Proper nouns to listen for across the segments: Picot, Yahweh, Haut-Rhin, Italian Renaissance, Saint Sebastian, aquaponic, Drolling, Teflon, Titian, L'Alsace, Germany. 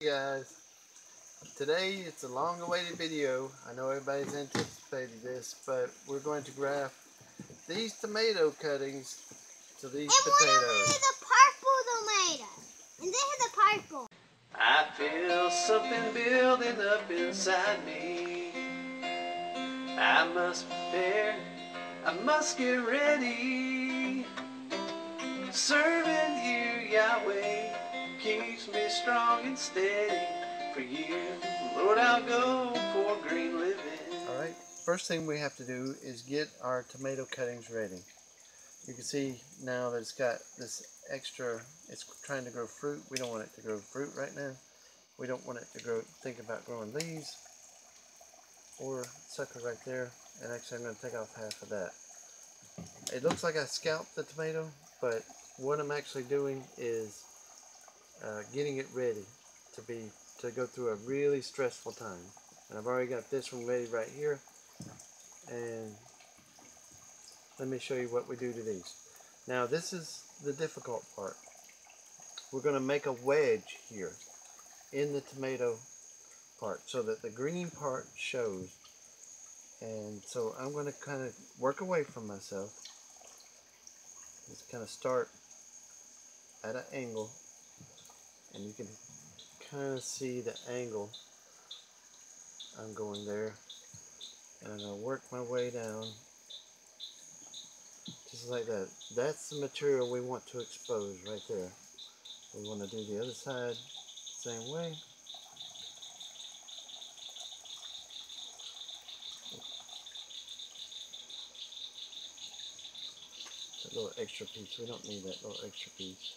Hey guys, today it's a long-awaited video. I know everybody's anticipated this, but we're going to graft these tomato cuttings to these potatoes. And one of them is a purple tomato, and this is a purple. I feel something building up inside me. I must prepare, I must get ready. Serving you, Yahweh, keeps me strong and steady. For you, Lord, I'll go for green living. Alright, first thing we have to do is get our tomato cuttings ready. You can see now that it's got this extra, it's trying to grow fruit. We don't want it to grow fruit right now. We don't want it to grow, think about growing leaves or sucker right there. And actually I'm going to take off half of that. It looks like I scalped the tomato, but what I'm actually doing is getting it ready to go through a really stressful time. And I've already got this one ready right here, and let me show you what we do to these. Now this is the difficult part. We're going to make a wedge here in the tomato part so that the green part shows. And so I'm going to kind of work away from myself. Just kind of start at an angle. And you can kind of see the angle I'm going there. And I'm going to work my way down. Just like that. That's the material we want to expose right there. We want to do the other side the same way. That little extra piece. We don't need that little extra piece.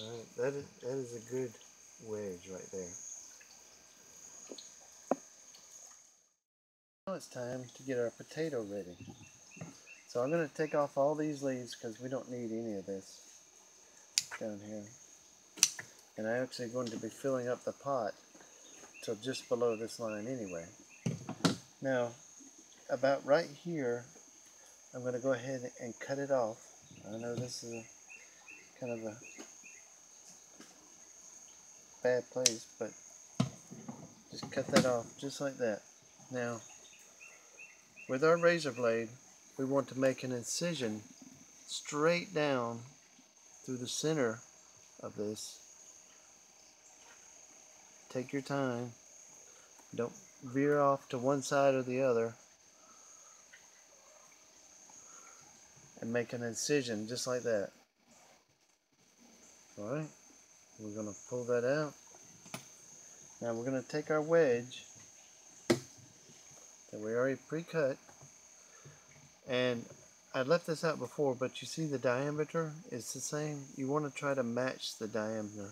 Alright, that is a good wedge right there. Now it's time to get our potato ready. So I'm going to take off all these leaves because we don't need any of this down here. And I'm actually going to be filling up the pot till just below this line anyway. Now, about right here, I'm going to go ahead and cut it off. I know this is kind of a bad place, but just cut that off just like that. Now with our razor blade we want to make an incision straight down through the center of this. Take your time, don't veer off to one side or the other, and make an incision just like that. Alright, we're going to pull that out. Now we're going to take our wedge that we already pre-cut, and I left this out before, but you see the diameter is the same. You want to try to match the diameter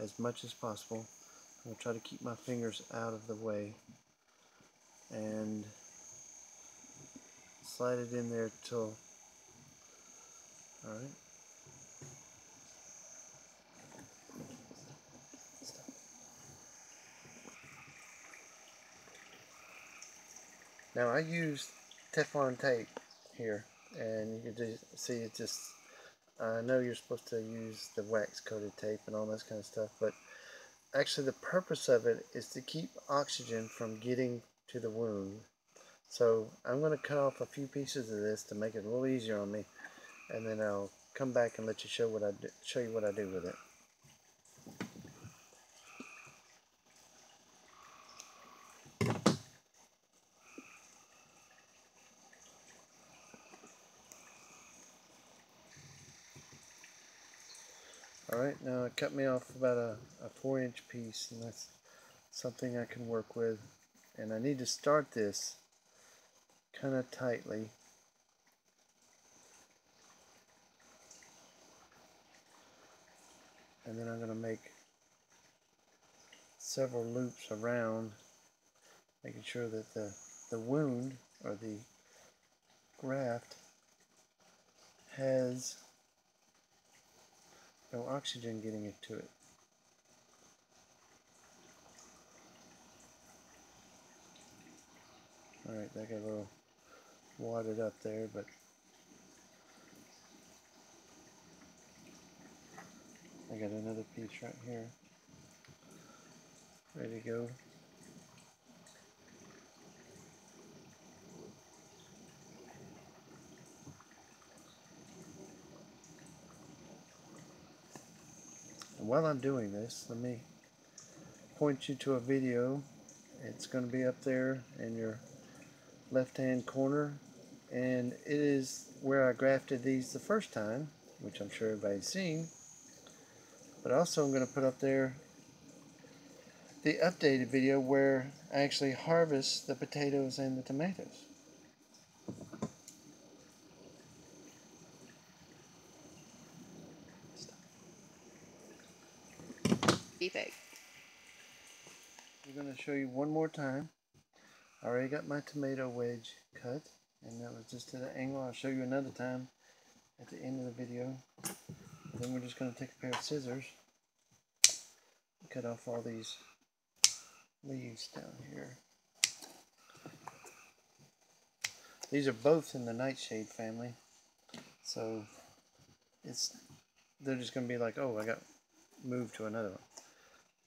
as much as possible. I'm going to try to keep my fingers out of the way and slide it in there till, alright. Now I used Teflon tape here, and you can just see it just, I know you're supposed to use the wax coated tape and all this kind of stuff, but actually the purpose of it is to keep oxygen from getting to the wound. So I'm going to cut off a few pieces of this to make it a little easier on me, and then I'll come back and let you show you what I do with it. Alright, now it cut me off about a 4-inch piece, and that's something I can work with. And I need to start this kind of tightly. And then I'm going to make several loops around, making sure that the wound, or the graft, has no oxygen getting it to it. Alright, that got a little wadded up there, but I got another piece right here, ready to go. And while I'm doing this, let me point you to a video. It's going to be up there in your left hand corner, and it is where I grafted these the first time, which I'm sure everybody's seen, but also I'm going to put up there the updated video where I actually harvest the potatoes and the tomatoes. Perfect. I'm going to show you one more time. I already got my tomato wedge cut, and that was just to the angle. I'll show you another time at the end of the video. And then we're just going to take a pair of scissors and cut off all these leaves down here. These are both in the nightshade family, so they're just going to be like, oh, I got moved to another one,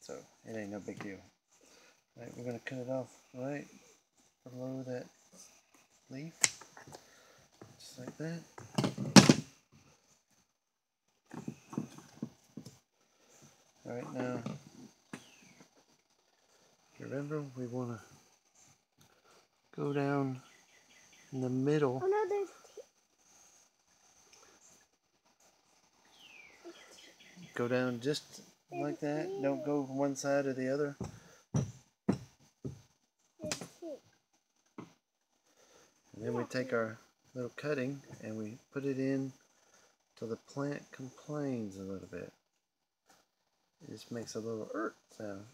so it ain't no big deal. All right, we're going to cut it off right below that leaf, just like that. All right, now remember, we want to go down in the middle. Oh no, there's go down just like that. Don't go from one side or the other. And then we take our little cutting and we put it in till the plant complains a little bit. It just makes a little "urt" sound.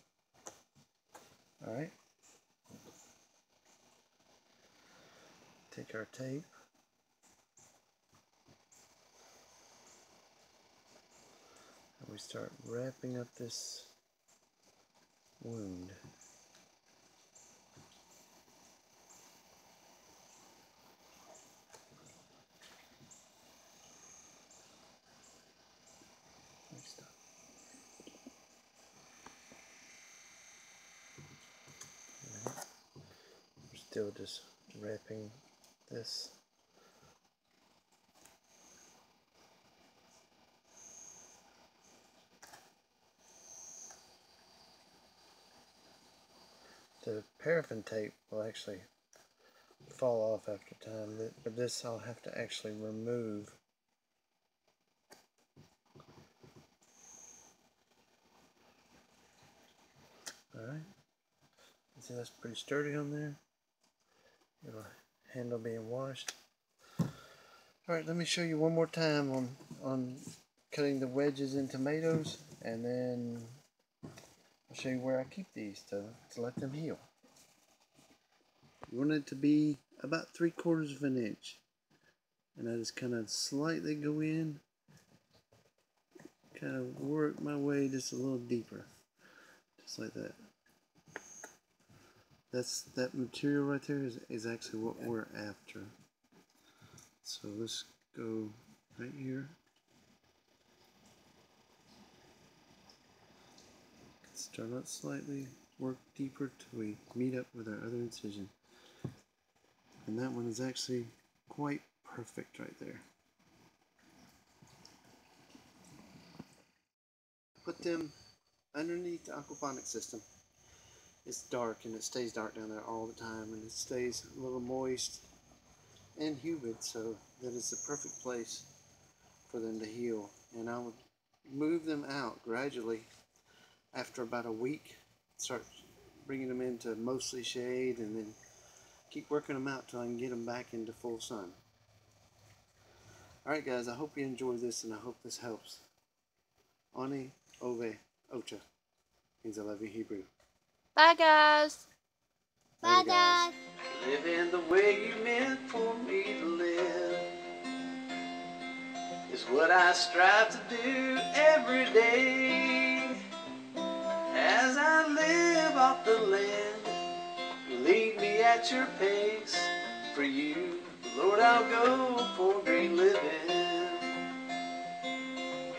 Alright. Take our tape. And we start wrapping up this wound. Still just wrapping this. The paraffin tape will actually fall off after time, but this I'll have to actually remove. Alright, see, that's pretty sturdy on there. Your handle being washed. Alright, let me show you one more time on cutting the wedges in tomatoes, and then I'll show you where I keep these to let them heal. You want it to be about 3/4 of an inch, and I just kind of slightly go in, kind of work my way just a little deeper, just like that. That material right there is actually what we're after. So let's go right here. Start out slightly, work deeper till we meet up with our other incision. And that one is actually quite perfect right there. Put them underneath the aquaponic system. It's dark, and it stays dark down there all the time, and it stays a little moist and humid, so that is the perfect place for them to heal. And I would move them out gradually. After about a week, start bringing them into mostly shade, and then keep working them out till I can get them back into full sun. Alright guys, I hope you enjoyed this, and I hope this helps. Ani, Ove, Ocha means I love you Hebrew. Bye guys. Bye guys. Living the way you meant for me to live is what I strive to do every day. As I live off the land, lead me at your pace. For you, Lord, I'll go for green living.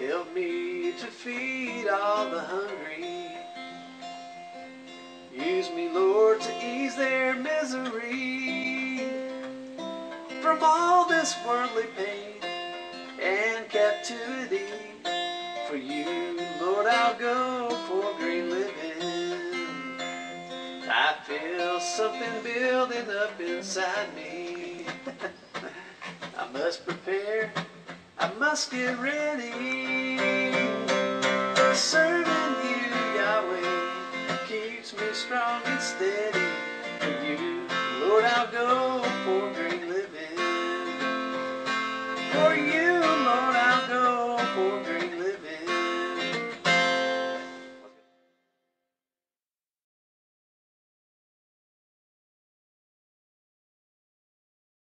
Help me to feed all the hungry. Use me, Lord, to ease their misery from all this worldly pain and captivity. For you, Lord, I'll go for green living. I feel something building up inside me. I must prepare, I must get ready. Serving you, Yahweh, keeps me strong and steady. For you, Lord, I'll go for green living. For you, Lord, I'll go for green living.